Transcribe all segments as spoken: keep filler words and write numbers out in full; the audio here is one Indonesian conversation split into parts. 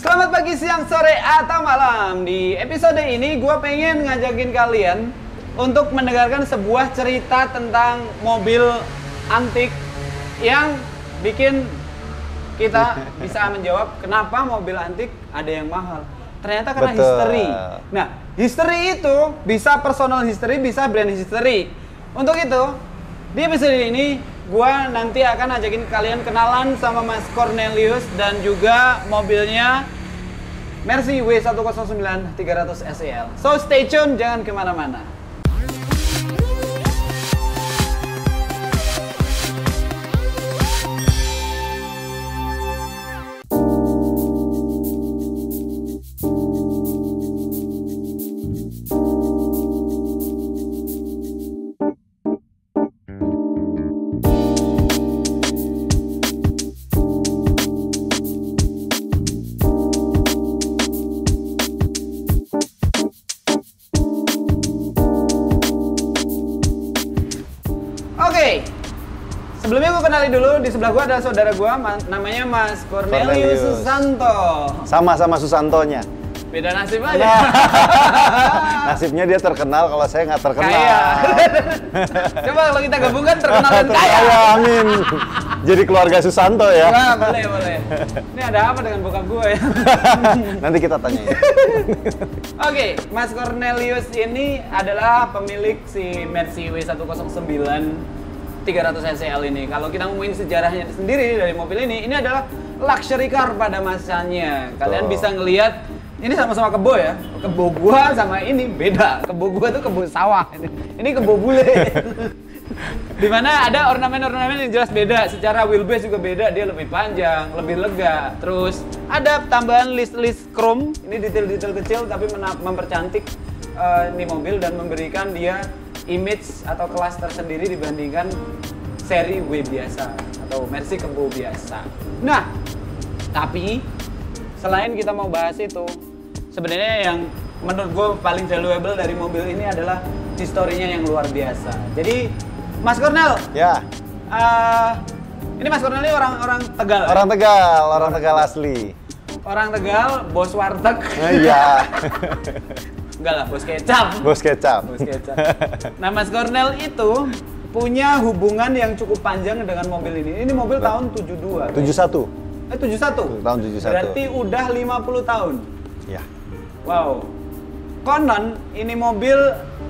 Selamat pagi, siang, sore, atau malam. Di episode ini gue pengen ngajakin kalian untuk mendengarkan sebuah cerita tentang mobil antik yang bikin kita bisa menjawab kenapa mobil antik ada yang mahal. Ternyata karena Betul. history. Nah, history itu bisa personal history, bisa brand history. Untuk itu, di episode ini gue nanti akan ajakin kalian kenalan sama Mas Cornelius dan juga mobilnya Mercy W satu nol sembilan tiga ratus S E L. So stay tune, jangan kemana-mana. Sebelumnya gue kenali dulu, di sebelah gue ada saudara gue, namanya Mas Cornelius Susanto. Sama-sama Susantonya. Beda nasib aja. Nah. Nasibnya dia terkenal, kalau saya nggak terkenal. Kaya. Coba kalau kita gabungkan terkenal dan kaya. Amin. Jadi keluarga Susanto ya. Wah, boleh, boleh. Ini ada apa dengan bokap gue ya? Nanti kita tanyain. Oke, Mas Cornelius ini adalah pemilik si Mercy W satu nol sembilan tiga ratus S E L ini. Kalau kita ngomongin sejarahnya sendiri dari mobil ini, ini adalah luxury car pada masanya. Kalian Tuh. bisa ngelihat ini sama-sama kebo ya. Kebo gua sama ini beda. Kebo gua tuh kebo sawah. Ini kebo bule. Dimana ada ornamen-ornamen yang jelas beda. Secara wheelbase juga beda. Dia lebih panjang, lebih lega. Terus ada tambahan list-list chrome. Ini detail-detail kecil tapi mempercantik uh, ini mobil dan memberikan dia image atau kelas tersendiri dibandingkan seri W biasa atau Mercy kebo biasa. Nah, tapi selain kita mau bahas itu, sebenarnya yang menurut gue paling valuable dari mobil ini adalah historinya yang luar biasa. Jadi, Mas Cornel, ya, uh, ini Mas Cornel ini orang-orang Tegal. Orang ya? Tegal, orang Tegal asli. Orang Tegal, bos warteg. Iya. Enggak lah, bos kecap. Bos kecap. Bos kecap. Nah, Mas Cornel itu punya hubungan yang cukup panjang dengan mobil ini. Ini mobil tahun tujuh dua. tujuh satu. Eh, tujuh satu. Tahun tujuh satu. Berarti udah lima puluh tahun. Iya. Wow. Konon ini mobil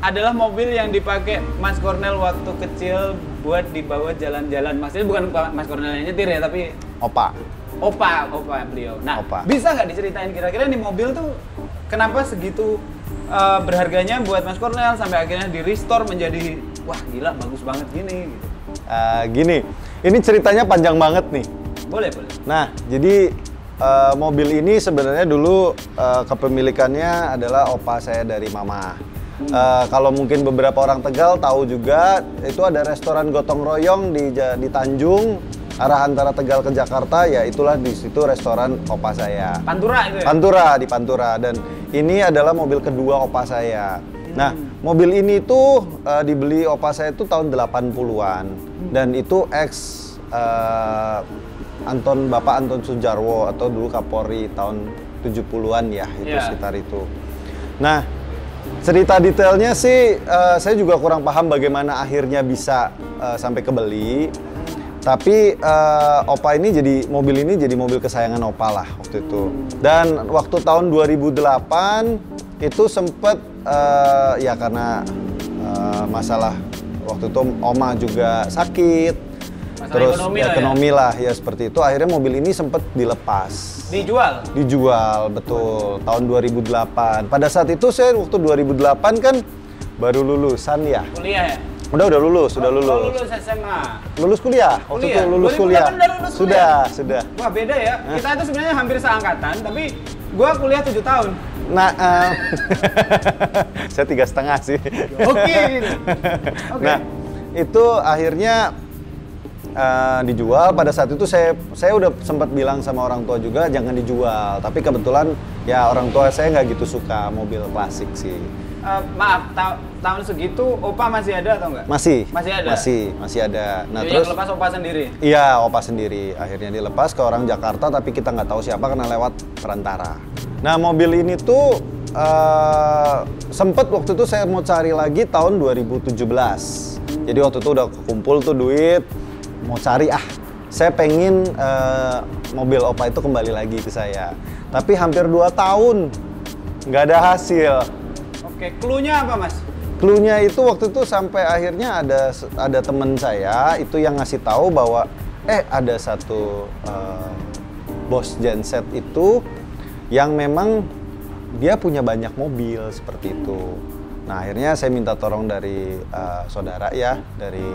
adalah mobil yang dipakai Mas Cornel waktu kecil buat dibawa jalan-jalan. Maksudnya bukan Mas Cornel yang nyetir ya, tapi opa. Opa, opa beliau. Nah, opa. Bisa nggak diceritain kira-kira nih mobil tuh kenapa segitu Uh, berharganya buat Mas Cornel sampai akhirnya di restore menjadi wah gila bagus banget gini gitu. Uh, gini, ini ceritanya panjang banget nih. Boleh boleh. Nah jadi uh, mobil ini sebenarnya dulu uh, kepemilikannya adalah opa saya dari mama. Hmm. Uh, kalau mungkin beberapa orang Tegal tahu juga itu ada restoran Gotong Royong di di Tanjung. Arah antara Tegal ke Jakarta, ya itulah di situ restoran opa saya. Pantura itu ya? Pantura, di Pantura. Dan ini adalah mobil kedua opa saya. Hmm. Nah, mobil ini tuh uh, dibeli opa saya itu tahun delapan puluhan. Hmm. Dan itu ex uh, Anton Bapak Anton Sudjarwo atau dulu Kapolri tahun tujuh puluhan ya, itu yeah. sekitar itu. Nah, cerita detailnya sih uh, saya juga kurang paham bagaimana akhirnya bisa uh, sampai kebeli. Tapi uh, opa ini jadi mobil ini jadi mobil kesayangan opa lah waktu itu. Dan waktu tahun dua ribu delapan itu sempet uh, ya karena uh, masalah waktu itu oma juga sakit, masalah terus ekonomi, ya, lah, ekonomi ya? lah ya seperti itu. Akhirnya mobil ini sempet dilepas. Dijual? Dijual betul oh. tahun dua ribu delapan. Pada saat itu saya waktu dua ribu delapan kan baru lulusan ya. Kuliah ya? Udah udah lulus, sudah oh, lulus. Lulus S M A. Lulus kuliah. Waktu kuliah. itu lulus kuliah. Lulus sudah, kuliah. sudah. Wah, beda ya. Hah? Kita itu sebenarnya hampir seangkatan, tapi gua kuliah tujuh tahun. Nah, uh, saya tiga setengah sih. Oke. Okay. Okay. Nah, itu akhirnya uh, dijual. Pada saat itu saya saya udah sempat bilang sama orang tua juga jangan dijual. Tapi kebetulan ya orang tua saya nggak gitu suka mobil klasik sih. uh, maaf, ta tahun segitu Opa masih ada atau enggak? Masih. Masih ada? Masih, masih ada. Nah, jadi terus yang lepas Opa sendiri? Iya, Opa sendiri. Akhirnya dilepas ke orang Jakarta, tapi kita nggak tahu siapa karena lewat perantara. Nah, mobil ini tuh uh, sempet waktu itu saya mau cari lagi tahun dua ribu tujuh belas. Jadi waktu itu udah kumpul tuh duit, mau cari ah. Saya pengen uh, mobil Opa itu kembali lagi ke saya. Tapi hampir dua tahun nggak ada hasil. Oke, cluenya apa, Mas? Cluenya itu waktu itu sampai akhirnya ada ada teman saya itu yang ngasih tahu bahwa eh ada satu uh, bos genset itu yang memang dia punya banyak mobil seperti itu. Nah, akhirnya saya minta tolong dari uh, saudara ya, dari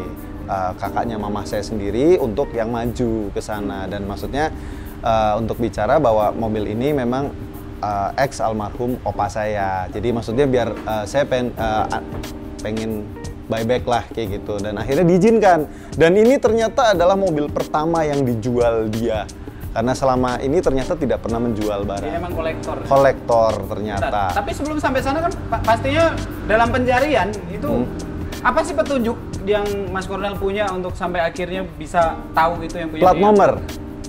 uh, kakaknya mama saya sendiri untuk yang maju ke sana, dan maksudnya uh, untuk bicara bahwa mobil ini memang Uh, ex almarhum opa saya, jadi maksudnya biar uh, saya pengen, uh, pengen buyback lah kayak gitu, dan akhirnya diizinkan. Dan ini ternyata adalah mobil pertama yang dijual dia, karena selama ini ternyata tidak pernah menjual barang. Dia emang kolektor. Kolektor ternyata. Bentar, tapi sebelum sampai sana kan pastinya dalam pencarian itu hmm. apa sih petunjuk yang Mas Cornel punya untuk sampai akhirnya bisa tahu itu yang punya plat dia? Nomor.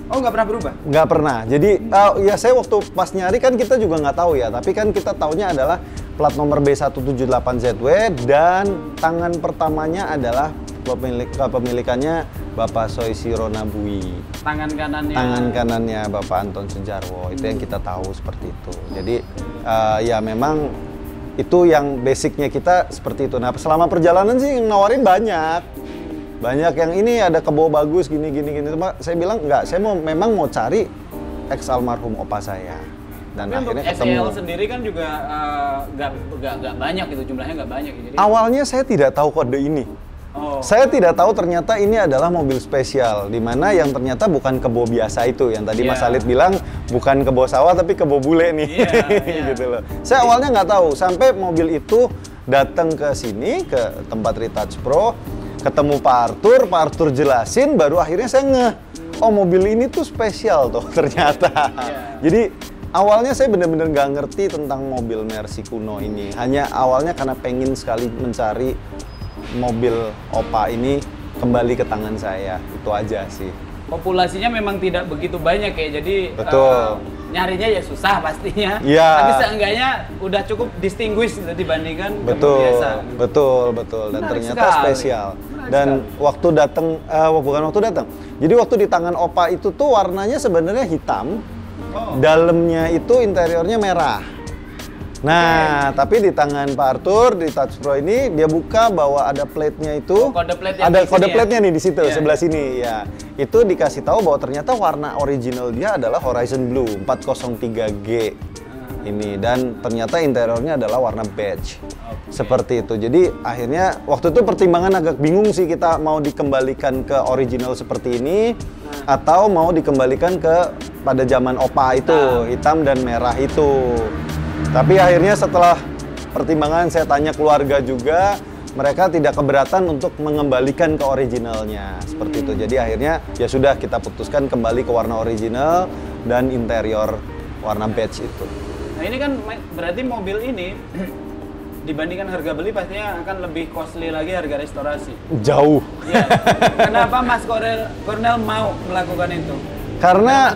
Oh, nggak pernah berubah? Nggak pernah. Jadi uh, ya saya waktu pas nyari kan kita juga nggak tahu ya. Tapi kan kita taunya adalah plat nomor B satu tujuh delapan Z W dan tangan pertamanya adalah pemilik, kepemilikannya Bapak Soisi Ronabui. Tangan kanannya? Tangan kanannya Bapak Anton Sudjarwo. Itu yang kita tahu seperti itu. Jadi uh, ya memang itu yang basicnya kita seperti itu. Nah, selama perjalanan sih yang nawarin banyak. Banyak yang ini ada kebo bagus gini gini gini, cuma saya bilang enggak, saya mau memang mau cari ex almarhum opa saya. Dan tapi akhirnya untuk S E L sendiri kan juga nggak uh, banyak itu jumlahnya, nggak banyak. Jadi awalnya saya tidak tahu kode ini. Oh. Saya tidak tahu ternyata ini adalah mobil spesial, dimana yang ternyata bukan kebo biasa itu yang tadi yeah. Mas Alit bilang bukan kebo sawah tapi kebo bule nih, yeah, yeah. gitu loh. Saya awalnya nggak tahu sampai mobil itu datang ke sini ke tempat Retouch Pro. Ketemu Pak Arthur, Pak Arthur jelasin, baru akhirnya saya nge, oh mobil ini tuh spesial tuh ternyata. Yeah. Jadi awalnya saya bener-bener nggak ngerti tentang mobil Mercy kuno ini. Hanya awalnya karena pengen sekali mencari mobil Opa ini kembali ke tangan saya, itu aja sih. Populasinya memang tidak begitu banyak ya, jadi betul. Uh, nyarinya ya susah pastinya. Iya. Tapi seenggaknya udah cukup distinguish dibandingkan betul, biasa. Betul, betul. Dan menarik ternyata sekali. Spesial. Menarik dan sekali. Waktu datang, uh, bukan waktu datang. Jadi waktu di tangan Opa itu tuh warnanya sebenarnya hitam, oh. dalamnya itu interiornya merah. Nah, okay. tapi di tangan Pak Arthur di Touch Pro ini dia buka bahwa ada plate-nya itu. Oh, kode plate ada kode plate-nya ya? Nih di situ yeah. sebelah sini ya. Itu dikasih tahu bahwa ternyata warna original dia adalah Horizon Blue empat nol tiga G. Uh. Ini dan ternyata interiornya adalah warna beige. Okay. Seperti itu. Jadi akhirnya waktu itu pertimbangan agak bingung sih, kita mau dikembalikan ke original seperti ini uh. atau mau dikembalikan ke pada zaman Opa itu, uh. hitam dan merah itu. Tapi akhirnya setelah pertimbangan saya tanya keluarga juga, mereka tidak keberatan untuk mengembalikan ke originalnya seperti itu. Jadi akhirnya ya sudah kita putuskan kembali ke warna original dan interior warna beige itu. Nah ini kan berarti mobil ini dibandingkan harga beli pastinya akan lebih costly lagi harga restorasi. Jauh. Ya. Kenapa Mas Cornel, Cornel mau melakukan itu? Karena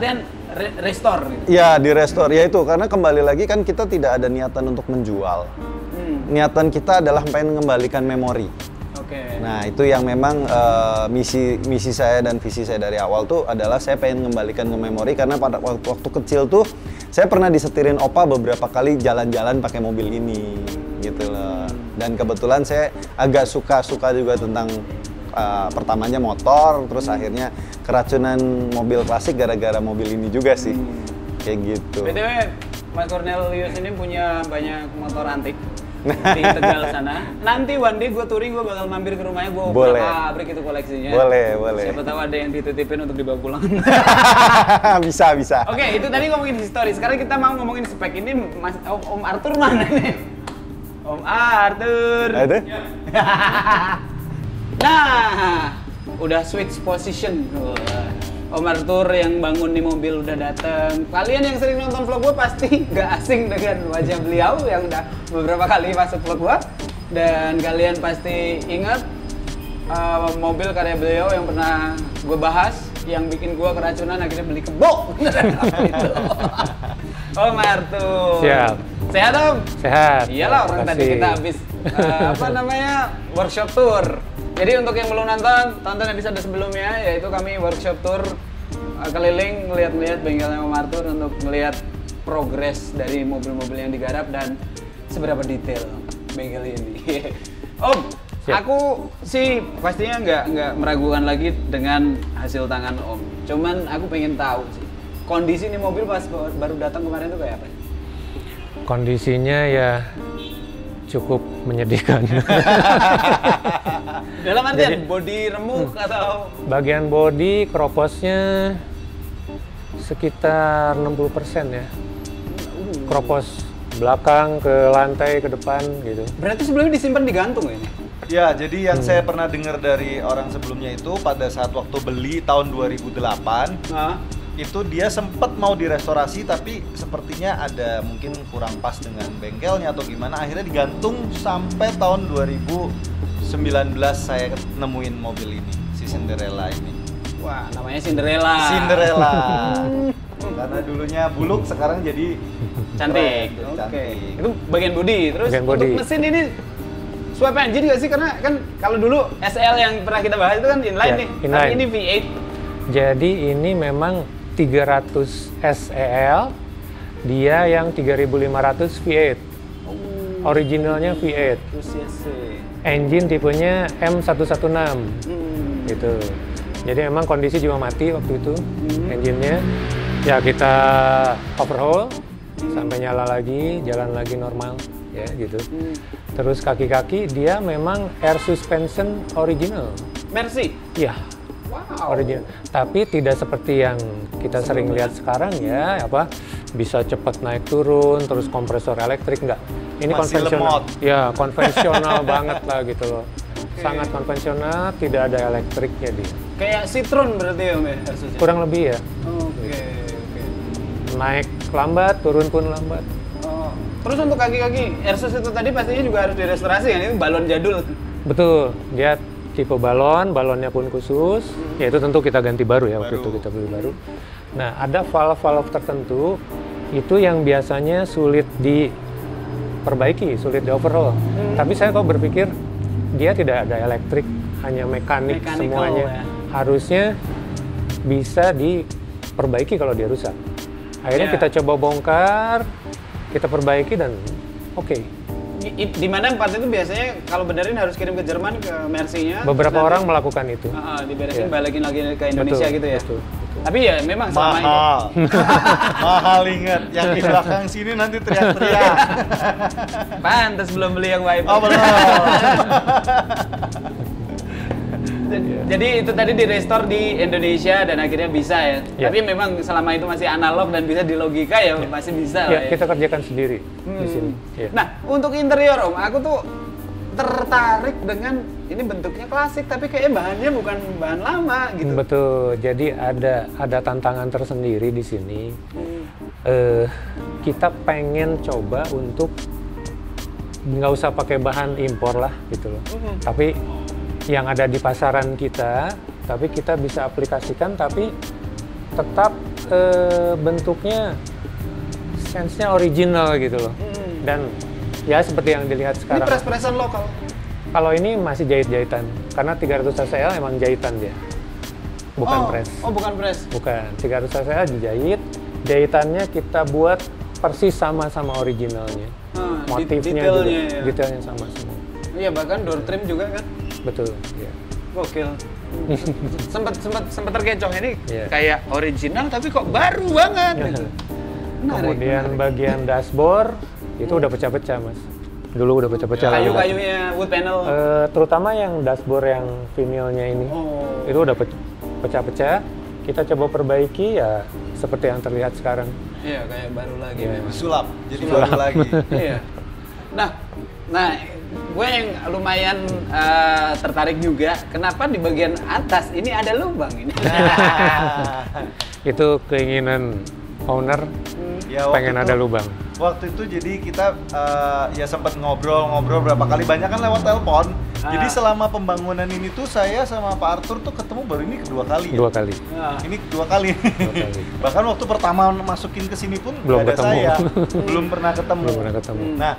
restore gitu. Ya di restore ya itu karena kembali lagi kan kita tidak ada niatan untuk menjual. hmm. Niatan kita adalah pengen mengembalikan memori. okay. Nah itu yang memang uh, misi misi saya dan visi saya dari awal tuh adalah saya pengen mengembalikan ke memori, karena pada waktu, waktu kecil tuh saya pernah disetirin Opa beberapa kali jalan-jalan pakai mobil ini gitu loh. Dan kebetulan saya agak suka-suka juga tentang Uh, pertamanya motor, terus hmm. akhirnya keracunan mobil klasik gara-gara mobil ini juga sih. hmm. Kayak gitu. B T W, Mas Cornelius ini punya banyak motor antik di Tegal sana. Nanti one day gue touring, gue bakal mampir ke rumahnya, gue boleh pabrik itu koleksinya. Boleh, boleh. Siapa tahu ada yang dititipin untuk dibawa pulang. Bisa, bisa. Oke, okay, itu tadi ngomongin histori. Sekarang kita mau ngomongin spek ini. Mas, Om, Om Arthur mana nih? Om Arthur. Ada? Nah, udah switch position. Om Arthur yang bangun di mobil udah dateng. Kalian yang sering nonton vlog gue pasti gak asing dengan wajah beliau yang udah beberapa kali masuk vlog gue. Dan kalian pasti ingat uh, mobil karya beliau yang pernah gue bahas, yang bikin gue keracunan akhirnya beli kebo. Gitu. Om Arthur. Siap. Sehat Om? Sehat. Iyalah, orang tadi kita habis uh, apa namanya workshop tour. Jadi untuk yang belum nonton, tonton episode sebelumnya, yaitu kami workshop tour uh, keliling melihat-lihat bengkelnya Om Arthur untuk melihat progres dari mobil-mobil yang digarap dan seberapa detail bengkel ini. Om, siap. Aku sih pastinya nggak nggak meragukan lagi dengan hasil tangan Om. Cuman aku pengen tahu sih, kondisi ini mobil pas baru datang kemarin tuh kayak apa? Kondisinya ya cukup menyedihkan. Dalam artian jadi, body remuk atau? Bagian body keroposnya sekitar enam puluh persen ya. Keropos belakang ke lantai ke depan gitu. Berarti sebelumnya disimpan digantung ini? Ya, jadi yang hmm. saya pernah dengar dari orang sebelumnya itu pada saat waktu beli tahun dua ribu delapan. Nah. Itu dia sempat mau direstorasi tapi sepertinya ada mungkin kurang pas dengan bengkelnya atau gimana, akhirnya digantung sampai tahun dua ribu sembilan belas saya nemuin mobil ini, si Cinderella ini. Wah, namanya Cinderella. Cinderella. Karena dulunya buluk sekarang jadi cantik. Oke. Okay. Itu bagian body. Terus bagian body. Untuk mesin ini swap engine nggak sih? Karena kan kalau dulu S L yang pernah kita bahas itu kan inline ya, nih. Inline. Tapi ini V delapan. Jadi ini memang tiga ratus S E L, dia yang tiga ribu lima ratus V delapan. Oh. Originalnya V delapan. Engine tipenya M seratus enam belas. Hmm. Gitu. Jadi memang kondisi juga mati waktu itu hmm. engine-nya. Ya kita overhaul hmm. sampai nyala lagi, jalan lagi normal ya gitu. Hmm. Terus kaki-kaki dia memang air suspension original. Mercy. Ya. Wow. Original. Tapi tidak seperti yang kita Sebelum sering lihat ya. sekarang ya, apa bisa cepat naik turun, terus kompresor elektrik enggak. Ini Masih konvensional. Lemot. Ya, konvensional banget lah gitu loh. Okay. Sangat konvensional, tidak ada elektriknya dia. Kayak Citroen berarti ya, Om ya? Kurang lebih ya. Oke, okay, okay. Naik lambat, turun pun lambat. Oh. Terus untuk kaki-kaki, Airsus itu tadi pastinya juga harus direstorasi kan? Ini balon jadul. Betul, dia tipe balon, balonnya pun khusus, hmm. yaitu tentu kita ganti baru ya, waktu baru. itu kita beli baru. Nah, ada valve-valve tertentu, itu yang biasanya sulit diperbaiki, sulit di overhaul. Hmm. Tapi saya kok berpikir, dia tidak ada elektrik, hanya mekanik Mechanical, semuanya. Ya. Harusnya bisa diperbaiki kalau dia rusak. Akhirnya yeah. kita coba bongkar, kita perbaiki dan oke. Okay. Di mana part itu biasanya kalau benerin harus kirim ke Jerman ke Mercy-nya. Beberapa nanti, orang melakukan itu. Uh, diberesin yeah. balikin lagi ke Indonesia betul, gitu ya. Betul, betul. Tapi ya memang sama ini. Mahal. Mahal ingat yang di belakang sini nanti teriak-teriak. Pantes belum beli yang wiper. Oh, betul. Jadi itu tadi direstore di Indonesia dan akhirnya bisa ya. ya. Tapi memang selama itu masih analog dan bisa di logika ya, ya. masih bisa ya, lah ya. Kita kerjakan sendiri hmm. di sini. Ya. Nah, untuk interior Om, aku tuh tertarik dengan ini bentuknya klasik tapi kayaknya bahannya bukan bahan lama gitu. Betul. Jadi ada ada tantangan tersendiri di sini. Hmm. Eh, kita pengen coba untuk nggak usah pakai bahan impor lah gitu loh. Hmm. Tapi yang ada di pasaran kita, tapi kita bisa aplikasikan, tapi tetap e, bentuknya sense-nya original gitu loh. Mm. Dan ya seperti yang dilihat sekarang. Ini press-pressan lokal? Kalau ini masih jahit-jahitan, karena tiga ratus S E L emang jahitan dia, bukan oh, press. Oh, bukan press? Bukan, tiga ratus S E L dijahit, jahitannya kita buat persis sama-sama originalnya. Ah, motifnya juga, ya. detailnya sama semua. Iya, bahkan door trim juga kan? Betul, ya. Gokil. Sempat sempat sempat terkecoh ini yeah. kayak original tapi kok baru banget. Gitu. Menarik, Kemudian menarik. bagian dashboard itu hmm. udah pecah-pecah, Mas. Dulu udah pecah-pecah. Kayu-kayunya wood panel. E, terutama yang dashboard yang vinilnya ini. Oh. Itu udah pecah-pecah. Kita coba perbaiki ya seperti yang terlihat sekarang. Iya, kayak baru lagi yeah. memang. Sulap. Jadi Sulap. baru lagi. Iya. Nah, Nah, gue yang lumayan uh, tertarik juga, kenapa di bagian atas ini ada lubang ini? Itu keinginan owner, hmm. ya, pengen itu, ada lubang. Waktu itu jadi kita uh, ya sempat ngobrol-ngobrol berapa kali, banyak kan lewat telepon. Ah. Jadi selama pembangunan ini tuh saya sama Pak Arthur tuh ketemu baru ini kedua kali. Dua ya? kali. Ah. Ini kedua kali. Dua kali. Bahkan waktu pertama masukin ke sini pun belum ada ketemu. Saya. Belum pernah ketemu. Belum pernah ketemu. Nah,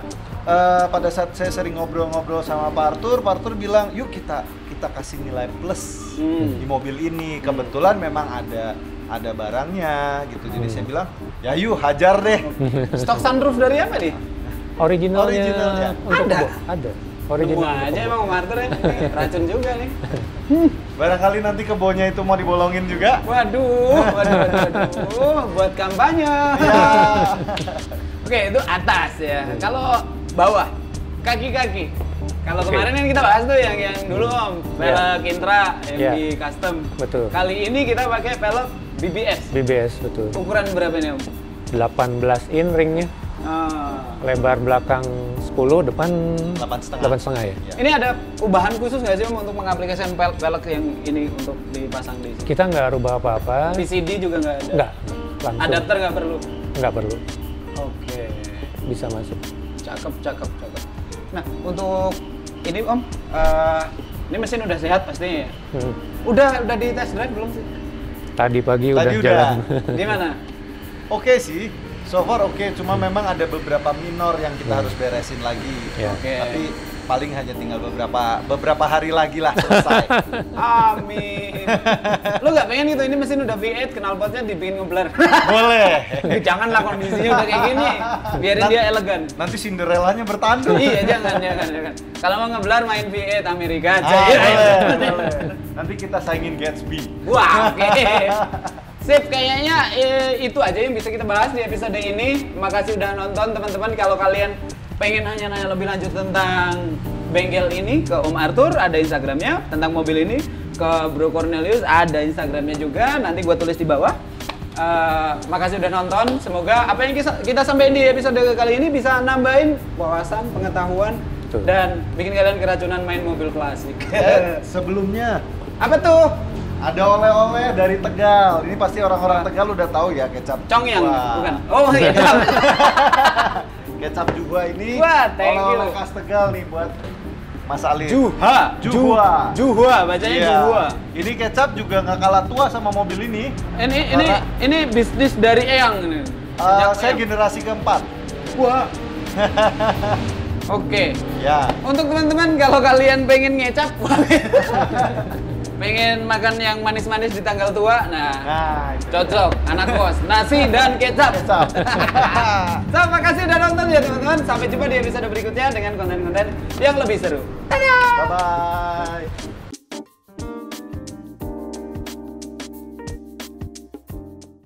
uh, pada saat saya sering ngobrol-ngobrol sama Pak Arthur, Pak Arthur bilang, "Yuk kita kita kasih nilai plus hmm. di mobil ini." Kebetulan memang ada ada barangnya gitu. Jadi hmm. saya bilang, "Ya yuk hajar deh." Stok sunroof dari apa nih? Originalnya. Originalnya. Ada. Ada. Semua aja kebo. Emang Marter ya, racun juga nih. Barangkali nanti kebonya itu mau dibolongin juga. Waduh, waduh, waduh, buat kampanye. Ya. Oke, itu atas ya. Kalau bawah, kaki-kaki. Kalau okay. kemarin kan kita bahas tuh yang yang dulu om, pelek yeah. Intra yang yeah. di custom. Betul. Kali ini kita pakai pelek B B S. B B S, betul. Ukuran berapa nih om? delapan belas in ringnya. Ah. Lebar belakang sepuluh, depan delapan setengah ya. Ini ada ubahan khusus nggak sih om untuk mengaplikasikan pel pelek yang ini untuk dipasang di sini? Kita nggak rubah apa-apa. P C D juga nggak ada? Nggak, langsung. Adapter nggak perlu? Nggak perlu. Oke. Okay. Bisa masuk. Cakep, cakep, cakep. Nah, untuk ini om, uh, ini mesin udah sehat pastinya ya? Hmm. Udah, udah di test drive belum sih? Tadi pagi Tadi udah, udah jalan. Di mana? Oke okay, sih. So far oke, okay. cuma hmm. memang ada beberapa minor yang kita hmm. harus beresin lagi. Yeah. Oke, okay. tapi paling hanya tinggal beberapa beberapa hari lagi lah selesai. Amin. Lu nggak pengen gitu, ini mesin udah V delapan, knalpotnya dibikin ngeblur. Boleh. Janganlah kondisinya udah kayak gini, biarin nanti, dia elegan. Nanti Cinderella-nya bertanduk. Iya, jangan, jangan, jangan. Kalau mau ngeblur main V delapan Amerika aja. Ah, ya. Boleh, boleh. Nanti kita saingin Gatsby. Wah, oke. Okay. Sip, kayaknya eh, itu aja yang bisa kita bahas di episode ini. Makasih udah nonton teman-teman. Kalau kalian pengen nanya-nanya lebih lanjut tentang bengkel ini, ke Om Arthur ada Instagramnya, tentang mobil ini ke Bro Cornelius ada Instagramnya juga, nanti gue tulis di bawah. Uh, makasih udah nonton, semoga apa yang kita sampaikan di episode kali ini bisa nambahin wawasan, pengetahuan, betul. Dan bikin kalian keracunan main mobil klasik. Sebelumnya apa tuh? Ada oleh-oleh dari Tegal. Ini pasti orang-orang Tegal udah tahu ya, kecap Congyang, bukan? Oh, kecap. Kecap Juha ini oleh-oleh khas Tegal nih buat Mas Ali. Juha. Juha. Juha, bacanya yeah. Juha. Ini kecap juga nggak kalah tua sama mobil ini. Ini ini ini bisnis dari Eyang ini. Uh, saya Eyang. Generasi keempat. Wah. Oke. Okay. Ya. Yeah. Untuk teman-teman kalau kalian pengen ngecap pengen makan yang manis-manis di tanggal tua, nah, nah cocok, ya. Anak kos, nasi dan kecap. Kecap. So, makasih udah nonton ya teman-teman, sampai jumpa di episode berikutnya dengan konten-konten yang lebih seru. Dadah! Bye-bye!